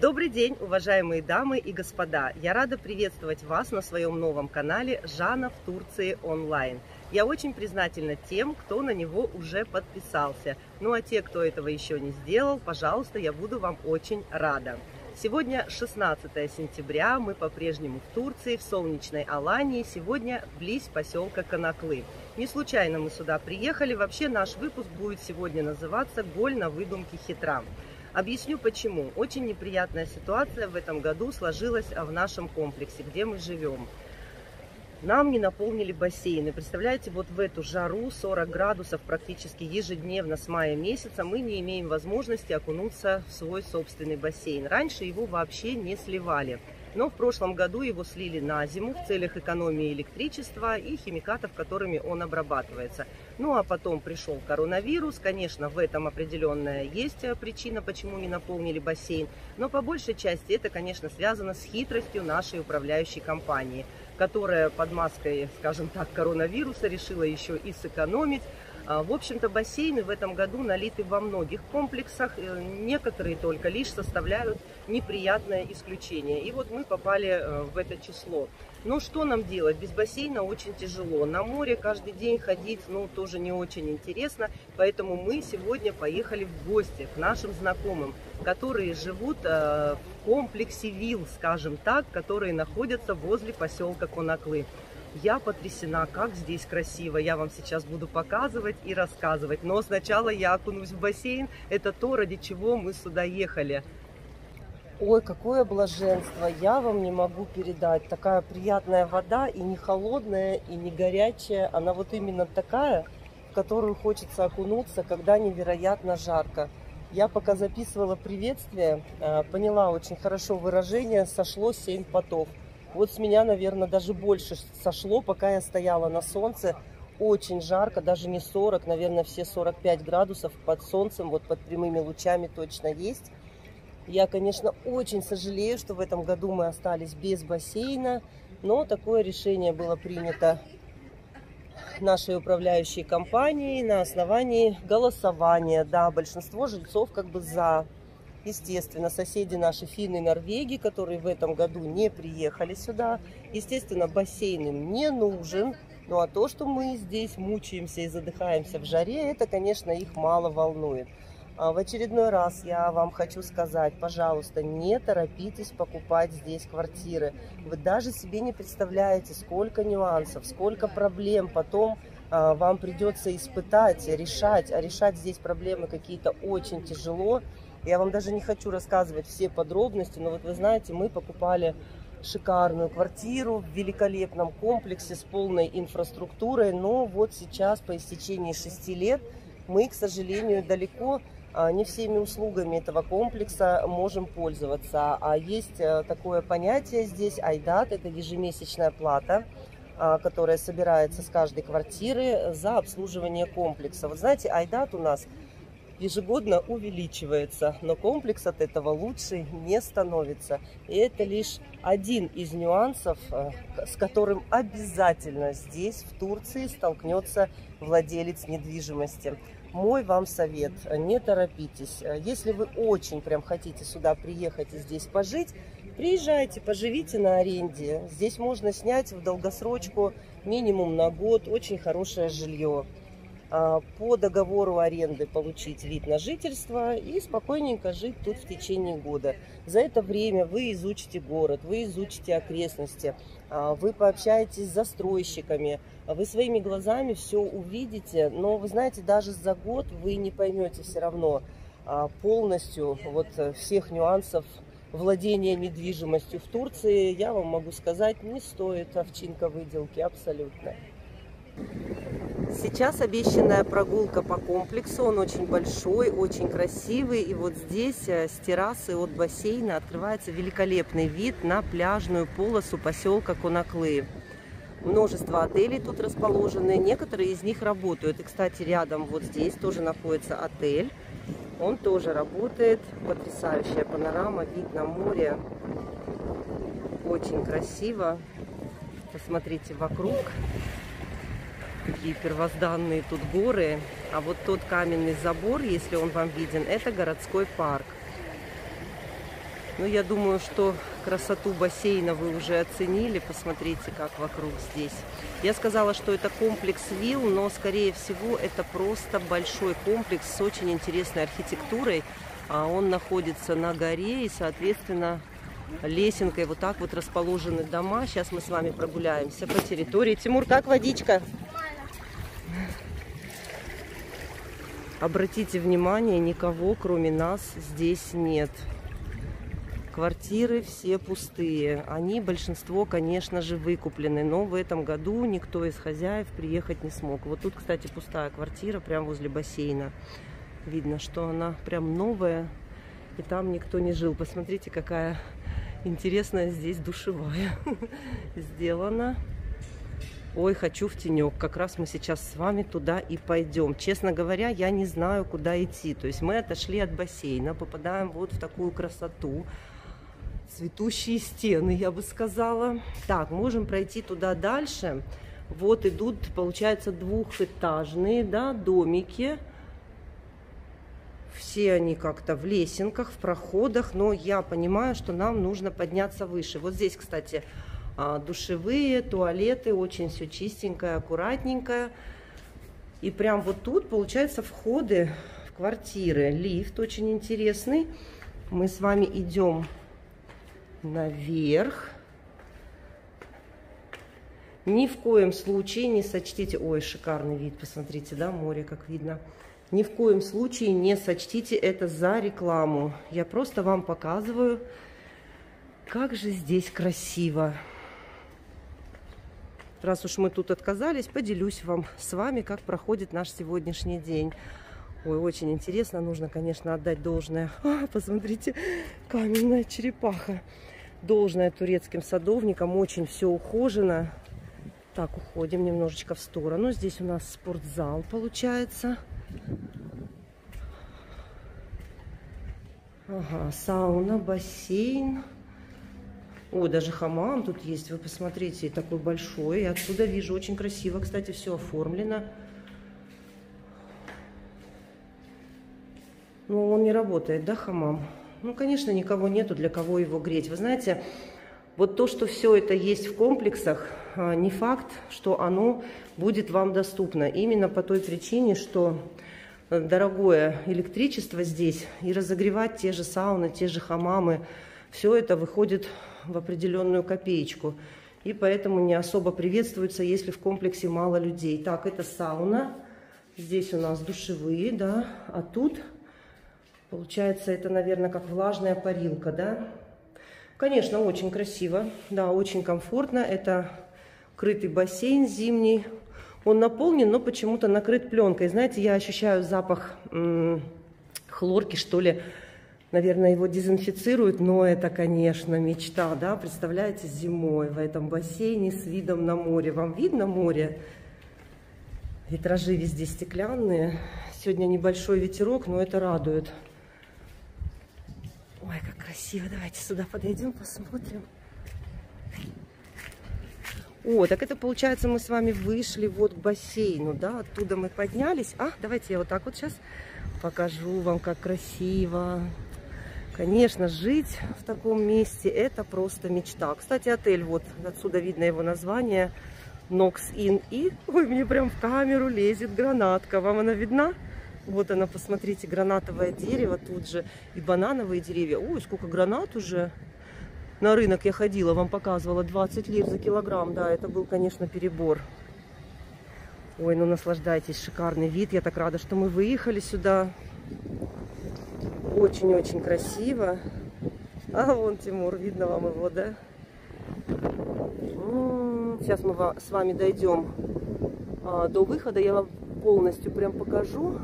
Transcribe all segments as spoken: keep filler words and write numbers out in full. Добрый день, уважаемые дамы и господа! Я рада приветствовать вас на своем новом канале «Жанна в Турции онлайн». Я очень признательна тем, кто на него уже подписался. Ну а те, кто этого еще не сделал, пожалуйста, я буду вам очень рада. Сегодня шестнадцатое сентября, мы по-прежнему в Турции, в солнечной Алании, сегодня близ поселка Конаклы. Не случайно мы сюда приехали, вообще наш выпуск будет сегодня называться «Голь на выдумке хитра». Объясню почему. Очень неприятная ситуация в этом году сложилась в нашем комплексе, где мы живем. Нам не наполнили бассейны. Представляете, вот в эту жару сорок градусов практически ежедневно с мая месяца мы не имеем возможности окунуться в свой собственный бассейн. Раньше его вообще не сливали, но в прошлом году его слили на зиму в целях экономии электричества и химикатов, которыми он обрабатывается. Ну а потом пришел коронавирус, конечно, в этом определенная есть причина, почему не наполнили бассейн, но по большей части это, конечно, связано с хитростью нашей управляющей компании, которая под маской, скажем так, коронавируса решила еще и сэкономить. В общем-то, бассейны в этом году налиты во многих комплексах, некоторые только лишь составляют неприятное исключение. И вот мы попали в это число. Но что нам делать? Без бассейна очень тяжело. На море каждый день ходить, ну, тоже не очень интересно. Поэтому мы сегодня поехали в гости к нашим знакомым, которые живут в комплексе вилл, скажем так, которые находятся возле поселка Конаклы. Я потрясена, как здесь красиво. Я вам сейчас буду показывать и рассказывать. Но сначала я окунусь в бассейн. Это то, ради чего мы сюда ехали. Ой, какое блаженство. Я вам не могу передать. Такая приятная вода, и не холодная, и не горячая. Она вот именно такая, в которую хочется окунуться, когда невероятно жарко. Я пока записывала приветствие, поняла очень хорошо выражение «сошло семь потов». Вот с меня, наверное, даже больше сошло, пока я стояла на солнце. Очень жарко, даже не сорок, наверное, все сорок пять градусов под солнцем, вот под прямыми лучами точно есть. Я, конечно, очень сожалею, что в этом году мы остались без бассейна, но такое решение было принято нашей управляющей компанией на основании голосования. Да, большинство жильцов как бы за... Естественно, соседи наши финны и норвеги, которые в этом году не приехали сюда. Естественно, бассейн им не нужен. Ну а то, что мы здесь мучаемся и задыхаемся в жаре, это, конечно, их мало волнует. А в очередной раз я вам хочу сказать, пожалуйста, не торопитесь покупать здесь квартиры. Вы даже себе не представляете, сколько нюансов, сколько проблем потом а, вам придется испытать, решать. А решать здесь проблемы какие-то очень тяжело. Я вам даже не хочу рассказывать все подробности, но вот вы знаете, мы покупали шикарную квартиру в великолепном комплексе с полной инфраструктурой, но вот сейчас, по истечении шести лет, мы, к сожалению, далеко не всеми услугами этого комплекса можем пользоваться. А есть такое понятие здесь айдат, это ежемесячная плата, которая собирается с каждой квартиры за обслуживание комплекса. Вот знаете, айдат у нас ежегодно увеличивается, но комплекс от этого лучше не становится. И это лишь один из нюансов, с которым обязательно здесь, в Турции, столкнется владелец недвижимости. Мой вам совет, не торопитесь. Если вы очень прям хотите сюда приехать и здесь пожить, приезжайте, поживите на аренде. Здесь можно снять в долгосрочку минимум на год очень хорошее жилье. По договору аренды получить вид на жительство и спокойненько жить тут в течение года. За это время вы изучите город, вы изучите окрестности, вы пообщаетесь с застройщиками, вы своими глазами все увидите, но вы знаете, даже за год вы не поймете все равно полностью вот всех нюансов владения недвижимостью в Турции. Я вам могу сказать, не стоит овчинка выделки абсолютно. Сейчас обещанная прогулка по комплексу, он очень большой, очень красивый, и вот здесь с террасы от бассейна открывается великолепный вид на пляжную полосу поселка Конаклы. Множество отелей тут расположены, некоторые из них работают, и, кстати, рядом вот здесь тоже находится отель, он тоже работает, потрясающая панорама, вид на море, очень красиво, посмотрите вокруг. Какие первозданные тут горы. А вот тот каменный забор, если он вам виден, это городской парк. Но я думаю, что красоту бассейна вы уже оценили. Посмотрите, как вокруг здесь. Я сказала, что это комплекс вилл, но, скорее всего, это просто большой комплекс с очень интересной архитектурой. Он находится на горе и, соответственно, лесенкой вот так вот расположены дома. Сейчас мы с вами прогуляемся по территории. Тимур, как водичка? Обратите внимание, никого, кроме нас, здесь нет. Квартиры все пустые. Они, большинство, конечно же, выкуплены. Но в этом году никто из хозяев приехать не смог. Вот тут, кстати, пустая квартира, прямо возле бассейна. Видно, что она прям новая. И там никто не жил. Посмотрите, какая интересная здесь душевая сделана. Ой, хочу в тенек. Как раз мы сейчас с вами туда и пойдем. Честно говоря, я не знаю, куда идти. То есть мы отошли от бассейна, попадаем вот в такую красоту. Цветущие стены, я бы сказала. Так, можем пройти туда дальше. Вот идут, получается, двухэтажные, да, домики. Все они как-то в лесенках, в проходах, но я понимаю, что нам нужно подняться выше. Вот здесь, кстати, душевые, туалеты, очень все чистенькое, аккуратненькое. И прям вот тут, получается, входы в квартиры. Лифт очень интересный. Мы с вами идем наверх. Ни в коем случае не сочтите... Ой, шикарный вид, посмотрите, да, море, как видно. Ни в коем случае не сочтите это за рекламу. Я просто вам показываю, как же здесь красиво. Раз уж мы тут отказались, поделюсь вам с вами, как проходит наш сегодняшний день. Ой, очень интересно. Нужно, конечно, отдать должное. А, посмотрите, каменная черепаха. Должное турецким садовникам. Очень все ухожено. Так, уходим немножечко в сторону. Здесь у нас спортзал получается. Ага, сауна, бассейн. О, даже хамам тут есть, вы посмотрите, такой большой. Я отсюда вижу, очень красиво, кстати, все оформлено. Ну, он не работает, да, хамам? Ну, конечно, никого нету, для кого его греть. Вы знаете, вот то, что все это есть в комплексах, не факт, что оно будет вам доступно. Именно по той причине, что дорогое электричество здесь, и разогревать те же сауны, те же хамамы, все это выходит в определенную копеечку. И поэтому не особо приветствуется, если в комплексе мало людей. Так, это сауна. Здесь у нас душевые, да. А тут, получается, это, наверное, как влажная парилка, да. Конечно, очень красиво. Да, очень комфортно. Это крытый бассейн зимний. Он наполнен, но почему-то накрыт пленкой. Знаете, я ощущаю запах м-м, хлорки, что ли. Наверное, его дезинфицируют, но это, конечно, мечта, да? Представляете, зимой в этом бассейне с видом на море. Вам видно море? Витражи везде стеклянные. Сегодня небольшой ветерок, но это радует. Ой, как красиво. Давайте сюда подойдем, посмотрим. О, так это, получается, мы с вами вышли вот к бассейну, да? Оттуда мы поднялись. А, давайте я вот так вот сейчас покажу вам, как красиво. Конечно, жить в таком месте — это просто мечта. Кстати, отель, вот отсюда видно его название, Nox Inn. И, ой, мне прям в камеру лезет гранатка. Вам она видна? Вот она, посмотрите, гранатовое дерево тут же. И банановые деревья. Ой, сколько гранат уже. На рынок я ходила, вам показывала, двадцать лир за килограмм. Да, это был, конечно, перебор. Ой, ну наслаждайтесь, шикарный вид. Я так рада, что мы выехали сюда. Очень-очень красиво. А вон Тимур, видно вам его, да? Сейчас мы с вами дойдем до выхода. Я вам полностью прям покажу.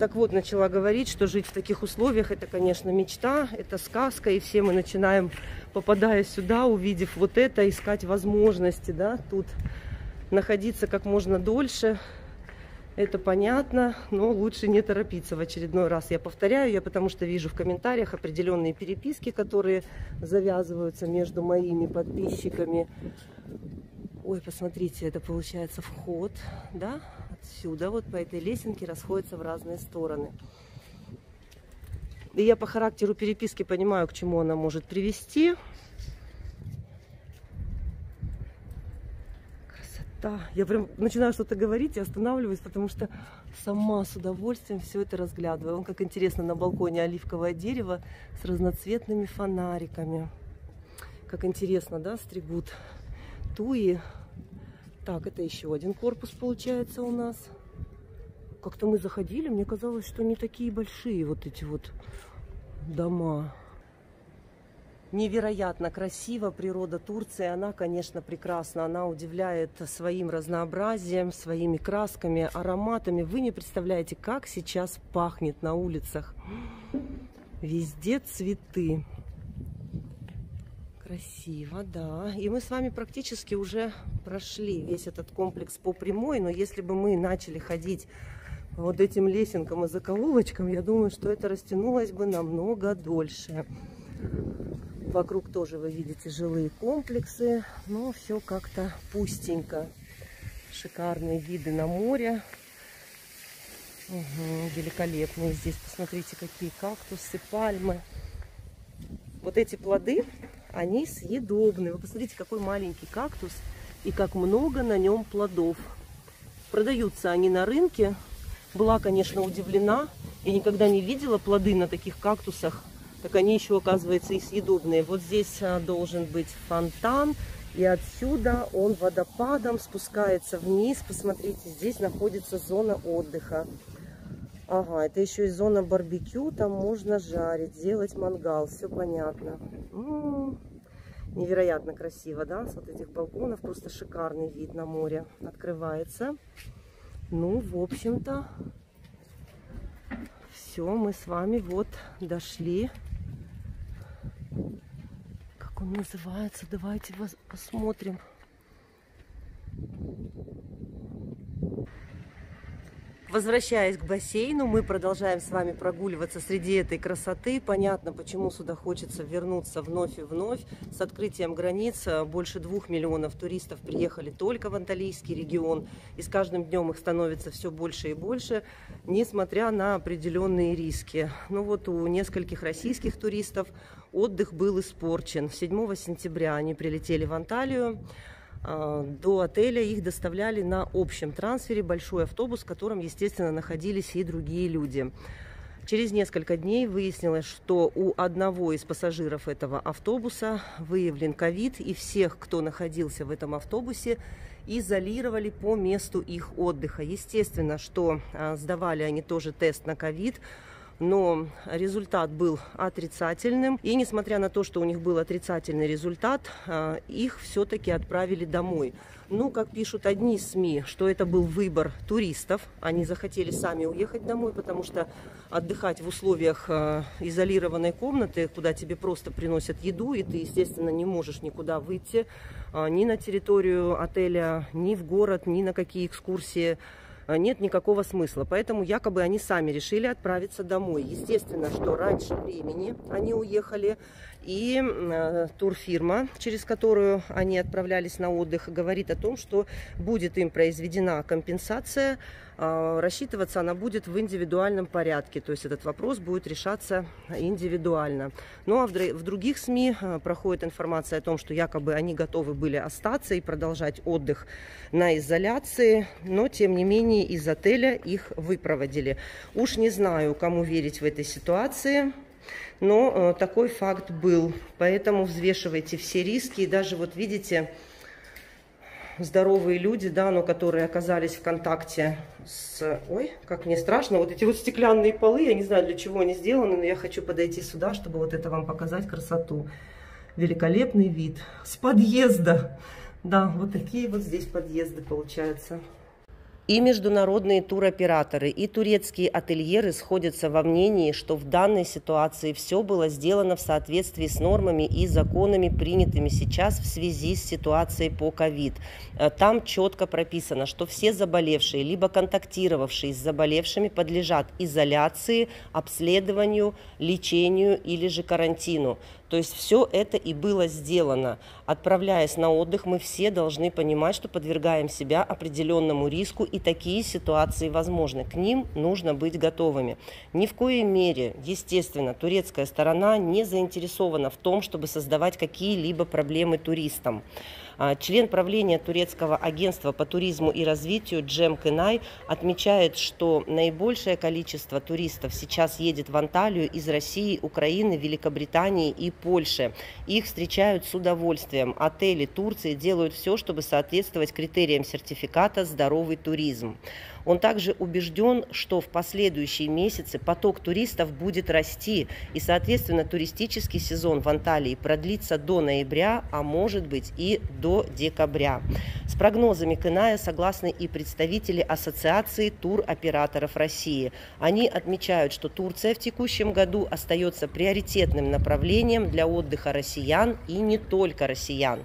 Так вот, начала говорить, что жить в таких условиях — это, конечно, мечта, это сказка. И все мы начинаем, попадая сюда, увидев вот это, искать возможности, да, тут находиться как можно дольше. Это понятно, но лучше не торопиться. В очередной раз я повторяю, я потому что вижу в комментариях определенные переписки, которые завязываются между моими подписчиками. Ой, посмотрите, это, получается, вход, да, отсюда, вот по этой лесенке расходится в разные стороны. И я по характеру переписки понимаю, к чему она может привести. Красота. Я прям начинаю что-то говорить и останавливаюсь, потому что сама с удовольствием все это разглядываю. Вон как интересно на балконе оливковое дерево с разноцветными фонариками. Как интересно, да, стригут туи. Так, это еще один корпус получается у нас. Как-то мы заходили, мне казалось, что не такие большие вот эти вот дома. Невероятно красиво природа Турции. Она, конечно, прекрасна. Она удивляет своим разнообразием, своими красками, ароматами. Вы не представляете, как сейчас пахнет на улицах. Везде цветы. Красиво, да. И мы с вами практически уже прошли весь этот комплекс по прямой. Но если бы мы начали ходить вот этим лесенкам и закоулочкам, я думаю, что это растянулось бы намного дольше. Вокруг тоже вы видите жилые комплексы. Но все как-то пустенько. Шикарные виды на море. Угу, великолепные здесь. Посмотрите, какие кактусы, пальмы. Вот эти плоды... Они съедобны. Вы посмотрите, какой маленький кактус и как много на нем плодов. Продаются они на рынке. Была, конечно, удивлена. Я никогда не видела плоды на таких кактусах. Так они еще, оказывается, и съедобные. Вот здесь должен быть фонтан. И отсюда он водопадом спускается вниз. Посмотрите, здесь находится зона отдыха. Ага, это еще и зона барбекю, там можно жарить, делать мангал, все понятно. М-м-м, невероятно красиво, да, с вот этих балконов просто шикарный вид на море открывается. Ну, в общем-то, все, мы с вами вот дошли. Как он называется, давайте посмотрим. Возвращаясь к бассейну, мы продолжаем с вами прогуливаться среди этой красоты. Понятно, почему сюда хочется вернуться вновь и вновь. С открытием границ больше двух миллионов туристов приехали только в Анталийский регион. И с каждым днем их становится все больше и больше, несмотря на определенные риски. Ну вот у нескольких российских туристов отдых был испорчен. седьмого сентября они прилетели в Анталию. До отеля их доставляли на общем трансфере, большой автобус, в котором, естественно, находились и другие люди. Через несколько дней выяснилось, что у одного из пассажиров этого автобуса выявлен ковид, и всех, кто находился в этом автобусе, изолировали по месту их отдыха. Естественно, что сдавали они тоже тест на ковид. Но результат был отрицательным. И несмотря на то, что у них был отрицательный результат, их все-таки отправили домой. Но, как пишут одни СМИ, что это был выбор туристов. Они захотели сами уехать домой, потому что отдыхать в условиях изолированной комнаты, куда тебе просто приносят еду, и ты, естественно, не можешь никуда выйти, ни на территорию отеля, ни в город, ни на какие экскурсии. Нет никакого смысла. Поэтому якобы они сами решили отправиться домой. Естественно, что раньше времени они уехали. И э, турфирма, через которую они отправлялись на отдых, говорит о том, что будет им произведена компенсация. Э, рассчитываться она будет в индивидуальном порядке. То есть этот вопрос будет решаться индивидуально. Ну а в, в других СМИ э, проходит информация о том, что якобы они готовы были остаться и продолжать отдых на изоляции. Но тем не менее из отеля их выпроводили. Уж не знаю, кому верить в этой ситуации. Но э, такой факт был, поэтому взвешивайте все риски. И даже вот видите, здоровые люди, да, но которые оказались в контакте с... Ой, как мне страшно, вот эти вот стеклянные полы, я не знаю, для чего они сделаны, но я хочу подойти сюда, чтобы вот это вам показать красоту. Великолепный вид с подъезда. Да, вот такие вот здесь подъезды получаются. И международные туроператоры, и турецкие ательеры сходятся во мнении, что в данной ситуации все было сделано в соответствии с нормами и законами, принятыми сейчас в связи с ситуацией по ковид. Там четко прописано, что все заболевшие, либо контактировавшие с заболевшими, подлежат изоляции, обследованию, лечению или же карантину. То есть все это и было сделано. Отправляясь на отдых, мы все должны понимать, что подвергаем себя определенному риску, и такие ситуации возможны. К ним нужно быть готовыми. Ни в коей мере, естественно, турецкая сторона не заинтересована в том, чтобы создавать какие-либо проблемы туристам. Член правления турецкого агентства по туризму и развитию Джем Кенай отмечает, что наибольшее количество туристов сейчас едет в Анталию из России, Украины, Великобритании и Польши. Их встречают с удовольствием. Отели Турции делают все, чтобы соответствовать критериям сертификата «Здоровый туризм». Он также убежден, что в последующие месяцы поток туристов будет расти, и, соответственно, туристический сезон в Анталии продлится до ноября, а может быть и до декабря. С прогнозами Кеная согласны и представители Ассоциации туроператоров России. Они отмечают, что Турция в текущем году остается приоритетным направлением для отдыха россиян и не только россиян.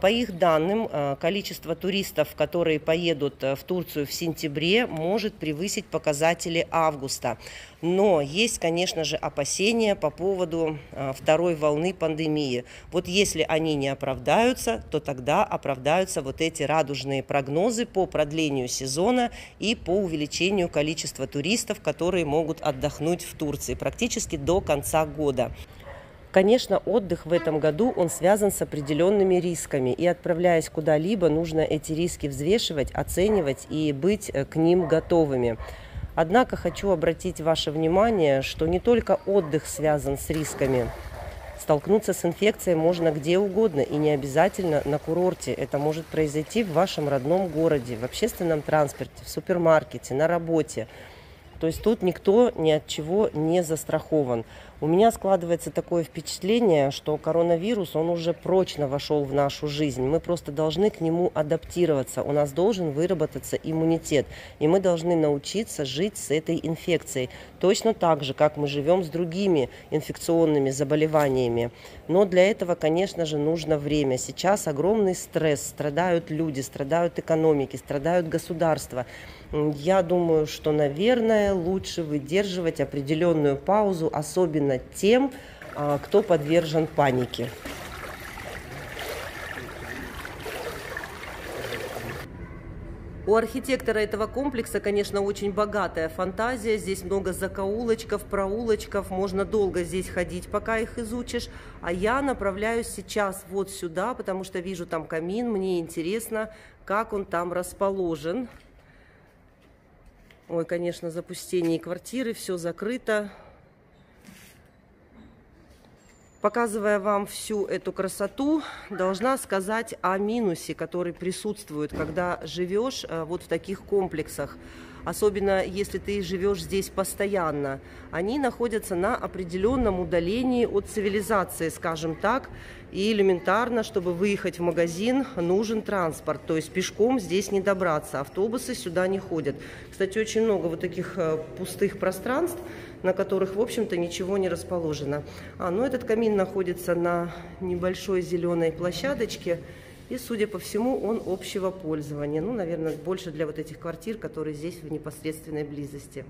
По их данным, количество туристов, которые поедут в Турцию в сентябре, может превысить показатели августа. Но есть, конечно же, опасения по поводу второй волны пандемии. Вот если они не оправдаются, то тогда оправдаются вот эти радужные прогнозы по продлению сезона и по увеличению количества туристов, которые могут отдохнуть в Турции практически до конца года. Конечно, отдых в этом году, он связан с определенными рисками, и отправляясь куда-либо, нужно эти риски взвешивать, оценивать и быть к ним готовыми. Однако хочу обратить ваше внимание, что не только отдых связан с рисками. Столкнуться с инфекцией можно где угодно и не обязательно на курорте. Это может произойти в вашем родном городе, в общественном транспорте, в супермаркете, на работе. То есть тут никто ни от чего не застрахован. У меня складывается такое впечатление, что коронавирус, он уже прочно вошел в нашу жизнь. Мы просто должны к нему адаптироваться. У нас должен выработаться иммунитет. И мы должны научиться жить с этой инфекцией. Точно так же, как мы живем с другими инфекционными заболеваниями. Но для этого, конечно же, нужно время. Сейчас огромный стресс. Страдают люди, страдают экономики, страдают государства. Я думаю, что, наверное, лучше выдерживать определенную паузу, особенно тем, кто подвержен панике. У архитектора этого комплекса, конечно, очень богатая фантазия. Здесь много закоулочков, проулочков. Можно долго здесь ходить, пока их изучишь. А я направляюсь сейчас вот сюда, потому что вижу там камин. Мне интересно, как он там расположен. Ой, конечно, запустение квартиры, все закрыто. Показывая вам всю эту красоту, должна сказать о минусе, который присутствует, когда живешь вот в таких комплексах. Особенно, если ты живешь здесь постоянно. Они находятся на определенном удалении от цивилизации, скажем так. И элементарно, чтобы выехать в магазин, нужен транспорт. То есть пешком здесь не добраться, автобусы сюда не ходят. Кстати, очень много вот таких пустых пространств, на которых, в общем-то, ничего не расположено. А, ну этот камин находится на небольшой зеленой площадочке. И, судя по всему, он общего пользования. Ну, наверное, больше для вот этих квартир, которые здесь в непосредственной близости.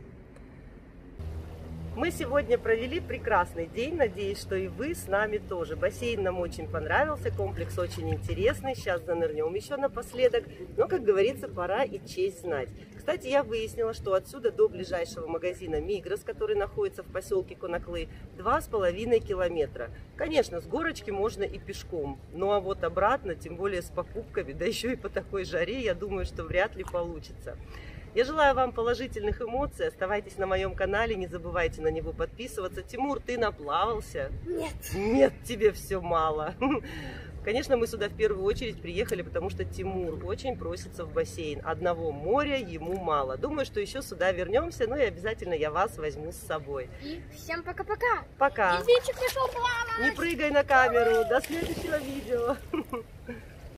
Мы сегодня провели прекрасный день. Надеюсь, что и вы с нами тоже. Бассейн нам очень понравился, комплекс очень интересный. Сейчас занырнем еще напоследок. Но, как говорится, пора и честь знать. Кстати, я выяснила, что отсюда до ближайшего магазина Мигрос, который находится в поселке Конаклы, два с половиной километра. Конечно, с горочки можно и пешком. Ну а вот обратно, тем более с покупками, да еще и по такой жаре, я думаю, что вряд ли получится. Я желаю вам положительных эмоций. Оставайтесь на моем канале, не забывайте на него подписываться. Тимур, ты наплавался? Нет. Нет, тебе все мало. Конечно, мы сюда в первую очередь приехали, потому что Тимур очень просится в бассейн. Одного моря ему мало. Думаю, что еще сюда вернемся, ну и обязательно я вас возьму с собой. И всем пока-пока. Пока. Пока. Извинчик, пошел плавать. Не прыгай на камеру. До следующего видео.